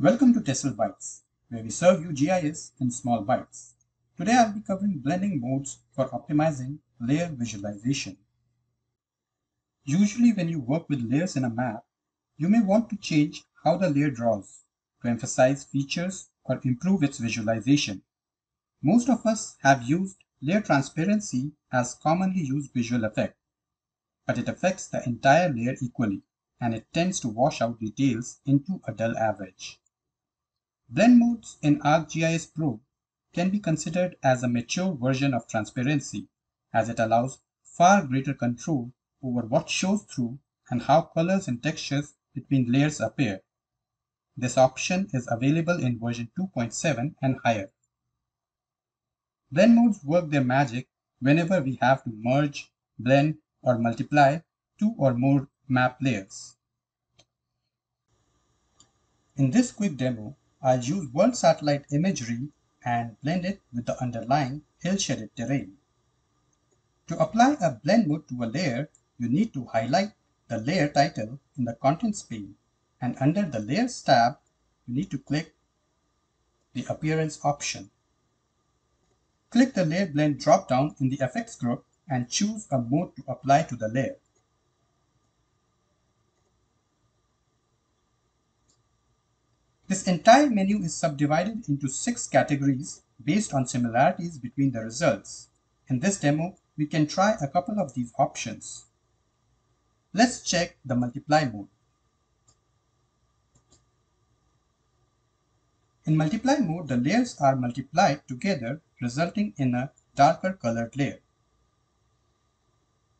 Welcome to Tessel Bytes, where we serve you GIS in small bites. Today I'll be covering blending modes for optimizing layer visualization. Usually when you work with layers in a map, you may want to change how the layer draws to emphasize features or improve its visualization. Most of us have used layer transparency as commonly used visual effect, but it affects the entire layer equally, and it tends to wash out details into a dull average. Blend modes in ArcGIS Pro can be considered as a mature version of transparency, as it allows far greater control over what shows through and how colors and textures between layers appear. This option is available in version 2.7 and higher. Blend modes work their magic whenever we have to merge, blend, or multiply two or more map layers. In this quick demo, I'll use World Satellite Imagery and blend it with the underlying hill-shaded terrain. To apply a blend mode to a layer, you need to highlight the layer title in the Contents pane, and under the Layers tab, you need to click the Appearance option. Click the Layer Blend drop-down in the Effects group and choose a mode to apply to the layer. This entire menu is subdivided into 6 categories based on similarities between the results. In this demo, we can try a couple of these options. Let's check the multiply mode. In multiply mode, the layers are multiplied together, resulting in a darker colored layer.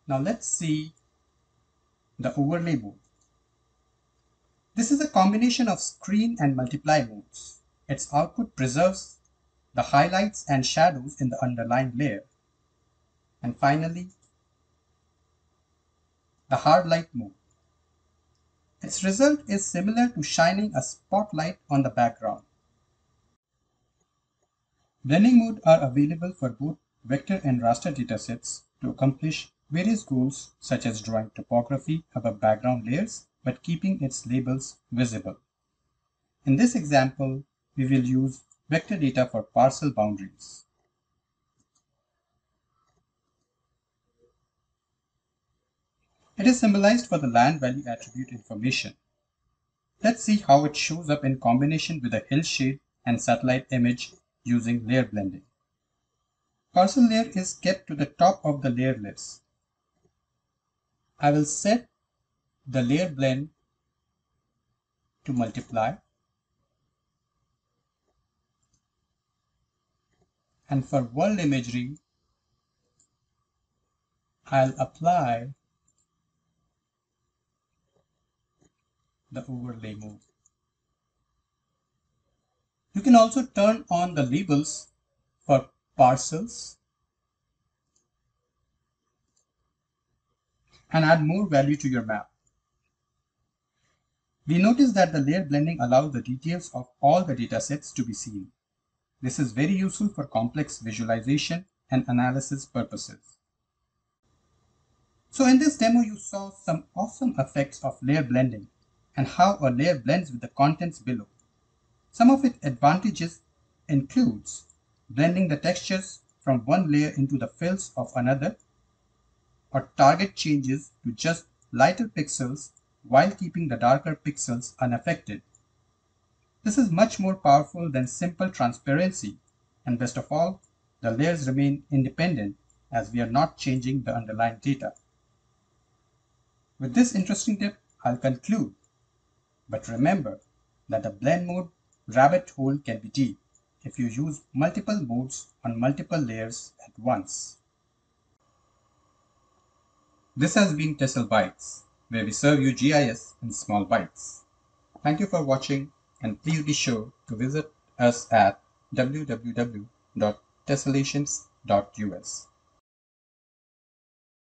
Now let's see the overlay mode. This is a combination of screen and multiply modes. Its output preserves the highlights and shadows in the underlying layer. And finally, the hard light mode. Its result is similar to shining a spotlight on the background. Blending modes are available for both vector and raster datasets to accomplish various goals such as drawing topography above background layers, but keeping its labels visible. In this example, we will use vector data for parcel boundaries. It is symbolized for the land value attribute information. Let's see how it shows up in combination with a hillshade and satellite image using layer blending. Parcel layer is kept to the top of the layer list. I will set the layer blend to multiply and for world imagery I'll apply the overlay mode. You can also turn on the labels for parcels and add more value to your map. We notice that the layer blending allows the details of all the datasets to be seen. This is very useful for complex visualization and analysis purposes. So in this demo, you saw some awesome effects of layer blending and how a layer blends with the contents below. Some of its advantages includes blending the textures from one layer into the fills of another, or target changes to just lighter pixels while keeping the darker pixels unaffected. This is much more powerful than simple transparency, and best of all, the layers remain independent as we are not changing the underlying data. With this interesting tip, I'll conclude. But remember that the blend mode rabbit hole can be deep if you use multiple modes on multiple layers at once. This has been Tessel Bytes, where we serve you GIS in small bites. Thank you for watching, and please be sure to visit us at www.tessellations.us.